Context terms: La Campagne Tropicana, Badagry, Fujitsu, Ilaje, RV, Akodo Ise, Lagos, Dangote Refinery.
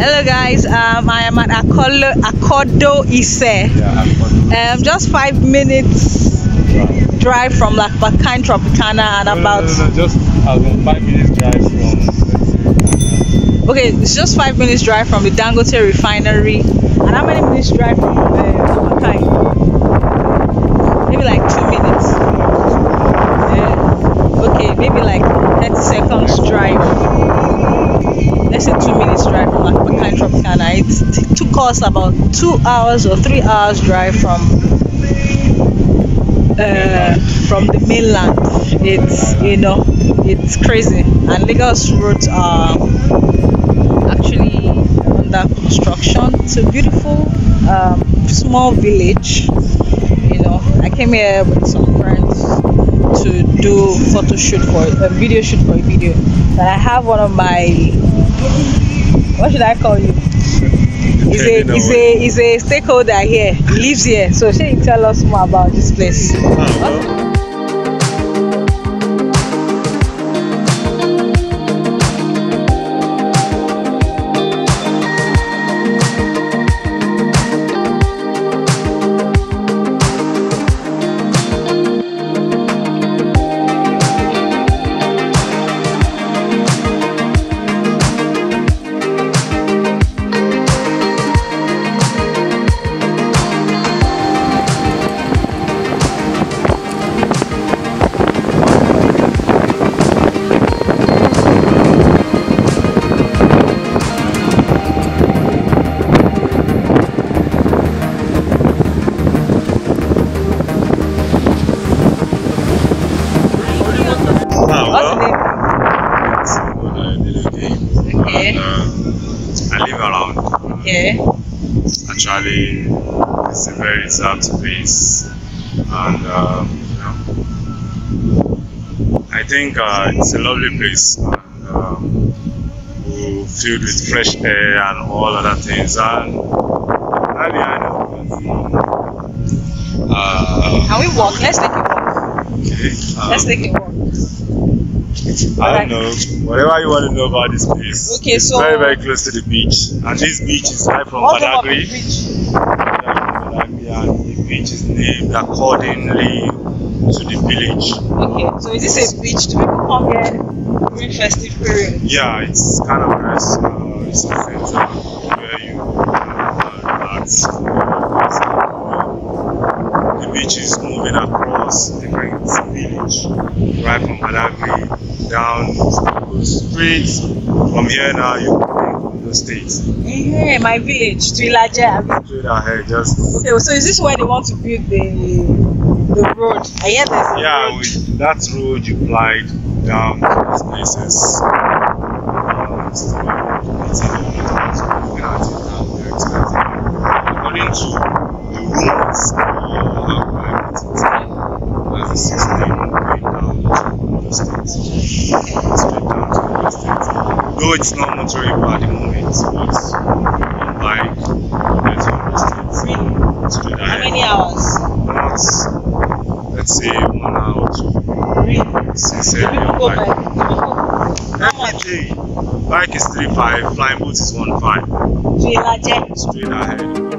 Hello guys, I am at Akodo Ise. Yeah, Akodo. Just 5 minutes drive from La Campagne Tropicana and just 5 minutes drive from. Okay, it's just 5 minutes drive from the Dangote Refinery. And how many minutes drive from Tropicana? Maybe like 2 minutes. Yeah. Okay, maybe like 30 seconds drive. Let's say 2 minutes drive from Tropicana. It took us about 2 hours or 3 hours drive from the mainland. It's crazy, and Lagos roads are actually under construction. It's a beautiful small village. I came here with some friends to do a video shoot for a video, and I have one of my, what should I call you? Is a stakeholder here. He lives here. So she can tell us more about this place. Actually, it's a very sad place, and I think it's a lovely place, and filled with fresh air and all other things. And earlier I know that can we walk? Let's take a walk. Okay. Let's take a walk. I don't know. Whatever you want to know about this place, okay, it's so very, very close to the beach. And this beach is right from Badagry. And the beach is named accordingly to the village. Okay, so is this a beach? Do people come here during festive period? Yeah, it's kind of nice. It's a center where you relax. The beach is moving across different villages, right from Badagry down. Streets from here now, you go to the states. Yeah, my village, to Ilaje. Straight ahead, just. Okay, so is this where they want to build the road? I hear there's a road. With that road you glide down to these places. This is where we want to look at it now. We're expecting, according to the rules, there's a system going down to the states. Straight down. Though it's not motorable at the moment, but like how many hours? Let's say 1 hour to really? Sincerely on bike. Every day. Bike is 3.5, flying boat is 1.5. Straight ahead.